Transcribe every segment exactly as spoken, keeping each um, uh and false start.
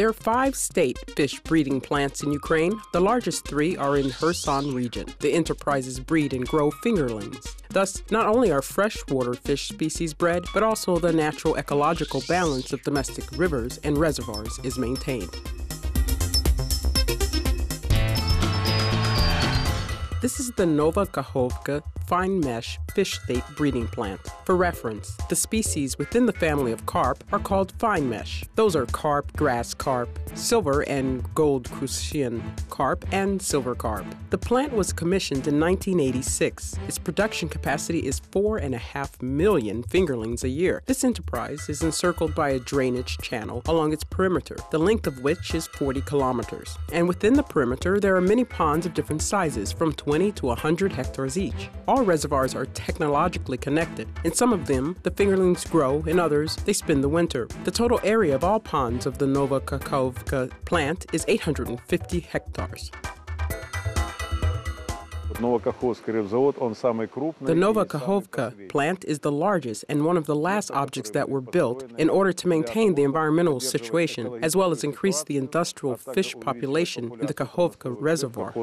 There are five state fish breeding plants in Ukraine. The largest three are in Kherson region. The enterprises breed and grow fingerlings. Thus, not only are freshwater fish species bred, but also the natural ecological balance of domestic rivers and reservoirs is maintained. This is the Nova Kakhovka fine mesh fish state breeding plant. For reference, the species within the family of carp are called fine mesh. Those are carp, grass carp, silver and gold crucian carp, and silver carp. The plant was commissioned in nineteen eighty-six. Its production capacity is four and a half million fingerlings a year. This enterprise is encircled by a drainage channel along its perimeter, the length of which is forty kilometers. And within the perimeter, there are many ponds of different sizes, from twenty to one hundred hectares each. All reservoirs are technologically connected. In some of them, the fingerlings grow, in others, they spend the winter. The total area of all ponds of the Nova Kakhovka plant is eight hundred fifty hectares. The Nova Kakhovka plant is the largest and one of the last objects that were built in order to maintain the environmental situation, as well as increase the industrial fish population in the Kakhovka Reservoir.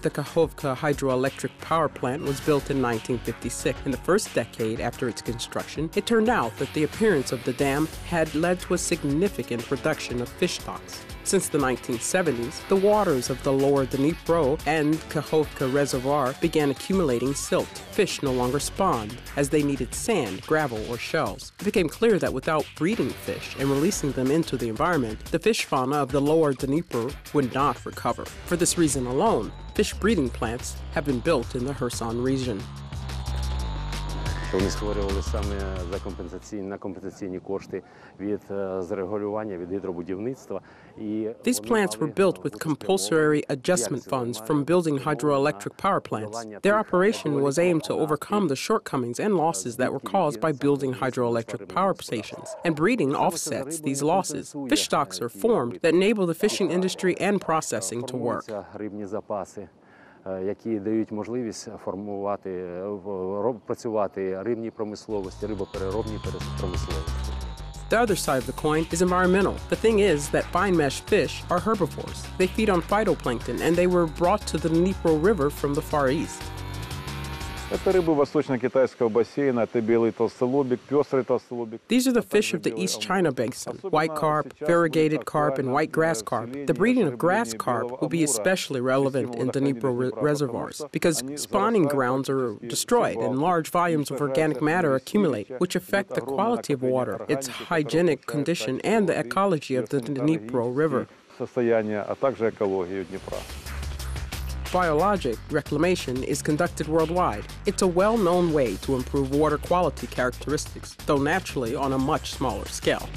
The Kakhovka Hydroelectric Power Plant was built in nineteen fifty-six. In the first decade after its construction, it turned out that the appearance of the dam had led to a significant reduction of fish stocks. Since the nineteen seventies, the waters of the Lower Dnieper and Kakhovka Reservoir began accumulating silt. Fish no longer spawned, as they needed sand, gravel, or shells. It became clear that without breeding fish and releasing them into the environment, the fish fauna of the Lower Dnieper would not recover. For this reason alone, fish breeding plants have been built in the Kherson region. Вони створювали саме за компенсаційні на компенсаційні кошти від зарегулювання від гідробудівництва. These plants were built with compulsory adjustment funds from building hydroelectric power plants. Their operation was aimed to overcome the shortcomings and losses that were caused by building hydroelectric power stations, and breeding offsets these losses. Fish stocks are formed that enable the fishing industry and processing to work. Які дають можливість формувати, працювати рибні промисловості, рибопереробні промисловості. The other side of the coin is environmental. The thing is that fine mesh fish are herbivores. They feed on phytoplankton, and they were brought to the Dnipro River from the Far East. These are the fish of the East China Basin, white carp, variegated carp, and white grass carp. The breeding of grass carp will be especially relevant in Dnipro reservoirs because spawning grounds are destroyed and large volumes of organic matter accumulate, which affect the quality of water, its hygienic condition, and the ecology of the Dnipro River. Biologic reclamation is conducted worldwide. It's a well-known way to improve water quality characteristics, though naturally on a much smaller scale.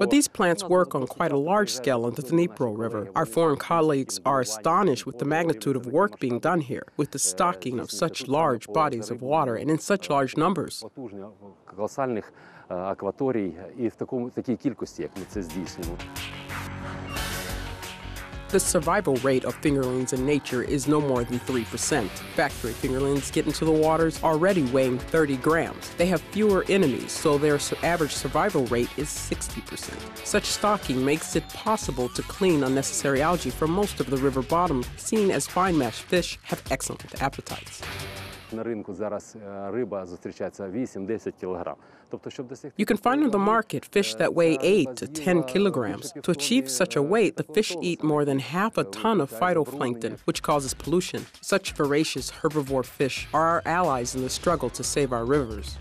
But these plants work on quite a large scale on the Dnipro River. Our foreign colleagues are astonished with the magnitude of work being done here, with the stocking of such large bodies of water and in such large numbers. The survival rate of fingerlings in nature is no more than three percent. Factory fingerlings get into the waters already weighing thirty grams. They have fewer enemies, so their average survival rate is sixty percent. Such stocking makes it possible to clean unnecessary algae from most of the river bottom, seen as fine mesh fish have excellent appetites. You can find on the market fish that weigh eight to ten kilograms. To achieve such a weight, the fish eat more than half a ton of phytoplankton, which causes pollution. Such voracious herbivore fish are our allies in the struggle to save our rivers.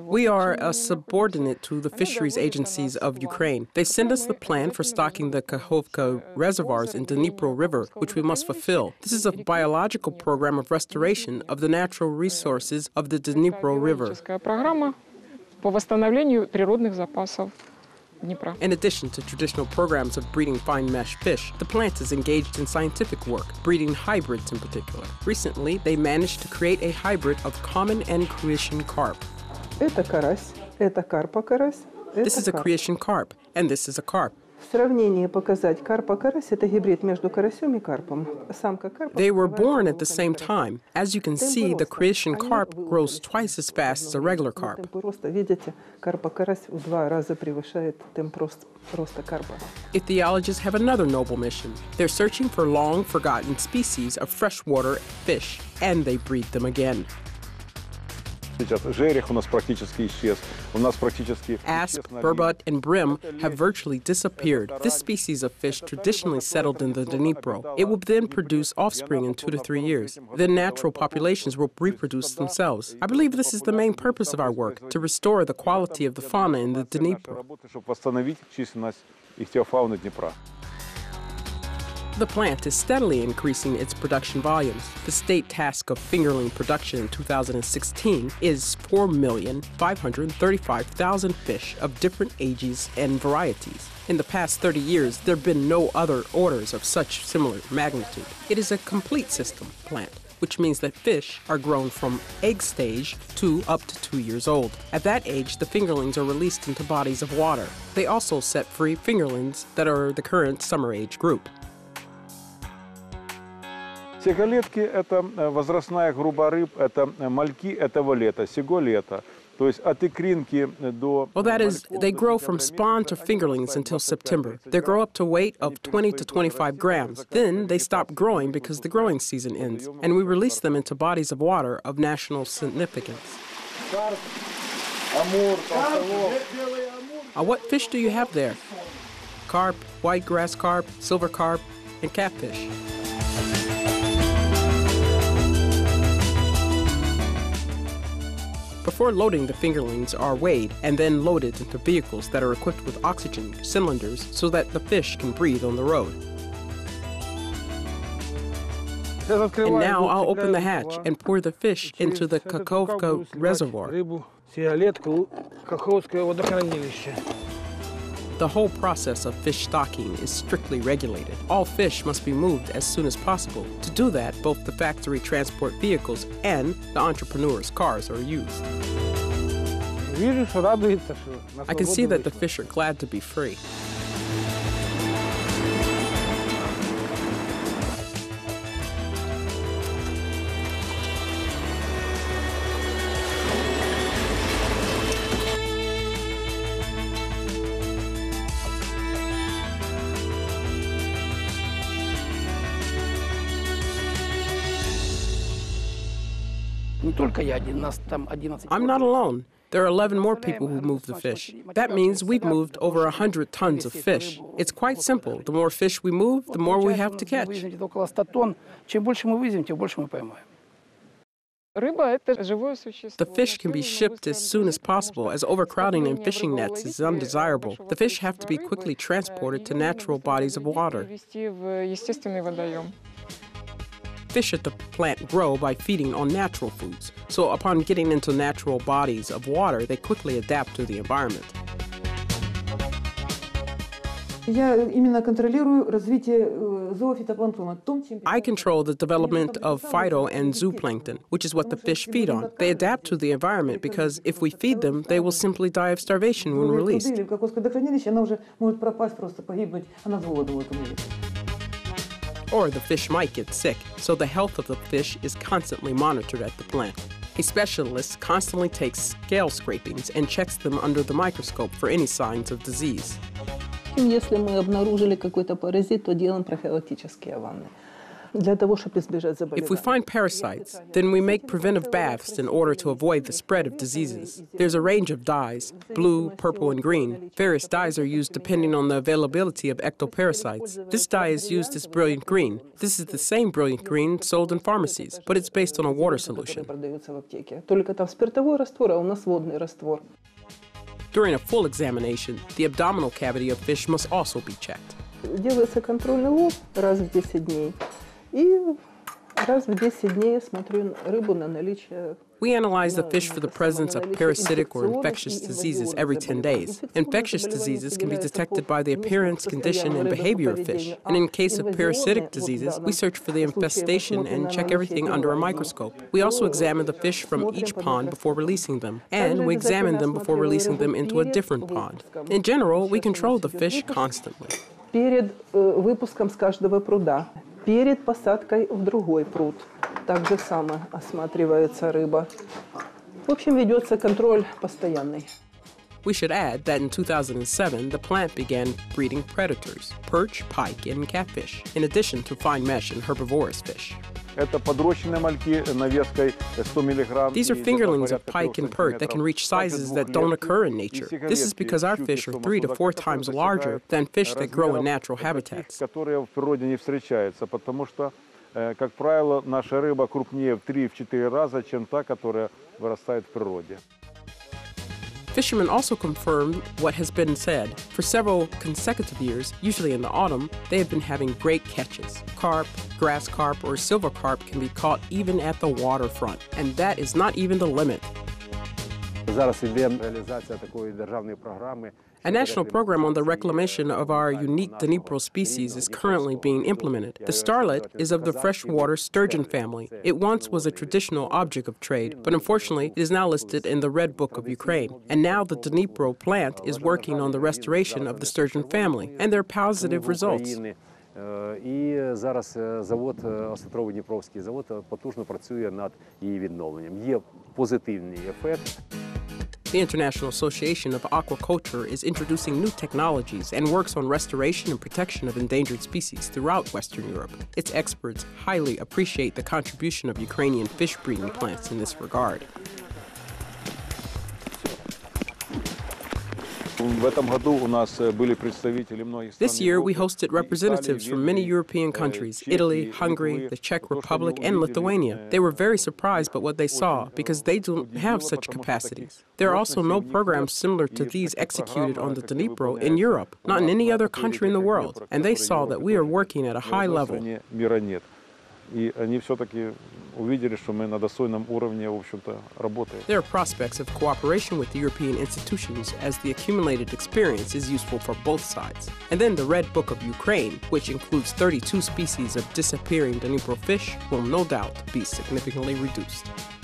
We are a subordinate to the fisheries agencies of Ukraine. They send us the plan for stocking the Kakhovka reservoirs in Dnipro River, which we must fulfill. This is a biological program of restoration of the natural resources of the Dnipro River. In addition to traditional programs of breeding fine mesh fish, the plant is engaged in scientific work, breeding hybrids in particular. Recently, they managed to create a hybrid of common and Cretan carp. This is a Cretan carp, and this is a carp. They were born at the same time. As you can see, the Croatian carp grows twice as fast as a regular carp. Ichthyologists have another noble mission. They're searching for long-forgotten species of freshwater fish, and they breed them again. Asp, burbot, and bream have virtually disappeared. This species of fish traditionally settled in the Dnipro. It will then produce offspring in two to three years. Then natural populations will reproduce themselves. I believe this is the main purpose of our work, to restore the quality of the fauna in the Dnipro. The plant is steadily increasing its production volumes. The state task of fingerling production in two thousand sixteen is four million five hundred thirty-five thousand fish of different ages and varieties. In the past thirty years, there have been no other orders of such similar magnitude. It is a complete system plant, which means that fish are grown from egg stage to up to two years old. At that age, the fingerlings are released into bodies of water. They also set free fingerlings that are the current summer age group. Сеголетки – это возрастная группа рыб, это мальки этого лета, сего лета. Well, that is, they grow from spawn to fingerlings until September. They grow up to weight of twenty to twenty-five grams. Then they stop growing because the growing season ends, and we release them into bodies of water of national significance. Uh, what fish do you have there? Carp, white grass carp, silver carp, and catfish. Before loading, the fingerlings are weighed and then loaded into vehicles that are equipped with oxygen cylinders so that the fish can breathe on the road. And now I'll open the hatch and pour the fish into the Kakhovka Reservoir. The whole process of fish stocking is strictly regulated. All fish must be moved as soon as possible. To do that, both the factory transport vehicles and the entrepreneur's cars are used. I can see that the fish are glad to be free. I'm not alone. There are eleven more people who move the fish. That means we've moved over one hundred tons of fish. It's quite simple. The more fish we move, the more we have to catch. The fish can be shipped as soon as possible, as overcrowding in fishing nets is undesirable. The fish have to be quickly transported to natural bodies of water. Fish at the plant grow by feeding on natural foods, so upon getting into natural bodies of water, they quickly adapt to the environment. I control the development of phyto and zooplankton, which is what the fish feed on. They adapt to the environment because if we feed them, they will simply die of starvation when released. Or the fish might get sick, so the health of the fish is constantly monitored at the plant. A specialist constantly takes scale scrapings and checks them under the microscope for any signs of disease. If we find parasites, then we make preventive baths in order to avoid the spread of diseases. There's a range of dyes, blue, purple, and green. Various dyes are used depending on the availability of ectoparasites. This dye is used as brilliant green. This is the same brilliant green sold in pharmacies, but it's based on a water solution. During a full examination, the abdominal cavity of fish must also be checked. раз в десять дней. И раз в десять дней смотрю рыбу на наличие We analyze the fish for the presence of parasitic or infectious diseases every ten days. Infectious diseases can be detected by the appearance, condition, and behavior of fish. And in case of parasitic diseases, we search for the infestation and check everything under a microscope. We also examine the fish from each pond before releasing them, and we examine them before releasing them into a different pond. In general, we control the fish constantly. Перед выпуском с каждого пруда, перед посадкой в другой пруд. Так же самое осматривается рыба. В общем, ведется контроль постоянный. We should add that in two thousand seven, the plant began breeding predators, perch, pike, and catfish, in addition to fine mesh and herbivorous fish. These are fingerlings of pike and perch that can reach sizes that don't occur in nature. This is because our fish are three to four times larger than fish that grow in natural habitats. Как правило, наша рыба крупнее в три-четыре раза, чем та, которая вырастает в природе. Fishermen also confirmed what has been said. For several consecutive years, usually in the autumn, they have been having great catches. Carp, grass carp, or silver carp can be caught even at the waterfront, and that is not even the limit. A national program on the reclamation of our unique Dnipro species is currently being implemented. The starlet is of the freshwater sturgeon family. It once was a traditional object of trade, but unfortunately it is now listed in the Red Book of Ukraine. And now the Dnipro plant is working on the restoration of the sturgeon family, and there are positive results. І зараз завод Островний Дніпровський завод потужно працює над її відновленням. Є позитивний ефект. The International Association of Aquaculture is introducing new technologies and works on restoration and protection of endangered species throughout Western Europe. Its experts highly appreciate the contribution of Ukrainian fish breeding plants in this regard. This year, we hosted representatives from many European countries, Italy, Hungary, the Czech Republic, and Lithuania. They were very surprised by what they saw, because they don't have such capacities. There are also no programs similar to these executed on the Dnipro in Europe, not in any other country in the world, and they saw that we are working at a high level. There are prospects of cooperation with the European institutions, as the accumulated experience is useful for both sides. And then the Red Book of Ukraine, which includes thirty-two species of disappearing Dnipro fish, will no doubt be significantly reduced.